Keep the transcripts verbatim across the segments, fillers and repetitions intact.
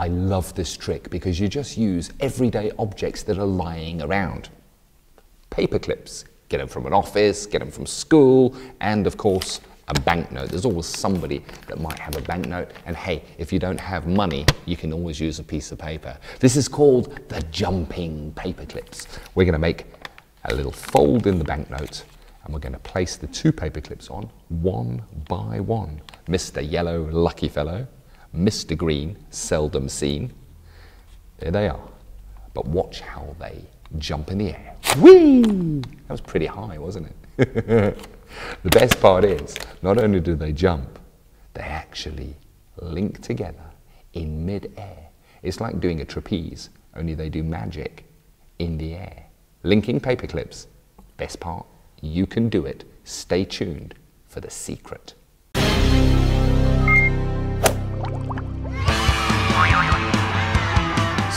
I love this trick because you just use everyday objects that are lying around. Paper clips, get them from an office, get them from school, and of course, a banknote. There's always somebody that might have a banknote, and hey, if you don't have money, you can always use a piece of paper. This is called the jumping paper clips. We're gonna make a little fold in the banknote, and we're gonna place the two paper clips on one by one. Mister Yellow, lucky fellow. Mister Green, seldom seen. There they are. But watch how they jump in the air. Whee! That was pretty high, wasn't it? The best part is, not only do they jump, they actually link together in mid-air. It's like doing a trapeze, only they do magic in the air. Linking paper clips. Best part, you can do it. Stay tuned for the secret.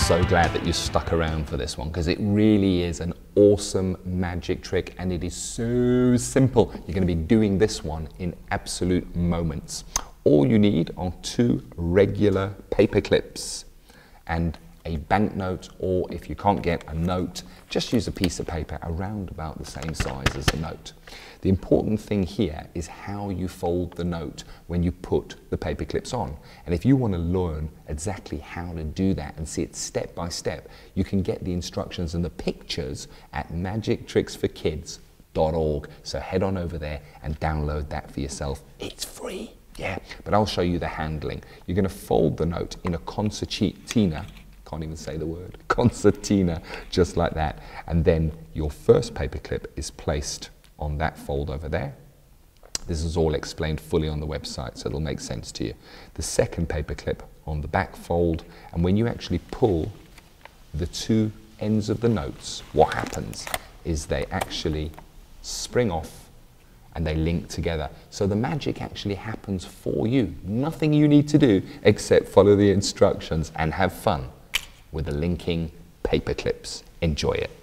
So glad that you stuck around for this one, because it really is an awesome magic trick and it is so simple. You're going to be doing this one in absolute moments. All you need are two regular paper clips and a banknote, or if you can't get a note, just use a piece of paper around about the same size as a note. The important thing here is how you fold the note when you put the paper clips on. And if you want to learn exactly how to do that and see it step by step, you can get the instructions and the pictures at magic tricks for kids dot org. So head on over there and download that for yourself. It's free, yeah. But I'll show you the handling. You're going to fold the note in a concertina. Can't even say the word, concertina, just like that. And then your first paper clip is placed on that fold over there. This is all explained fully on the website, so it'll make sense to you. The second paper clip on the back fold, and when you actually pull the two ends of the notes, what happens is they actually spring off and they link together. So the magic actually happens for you. Nothing you need to do except follow the instructions and have fun with the linking paper clips. Enjoy it.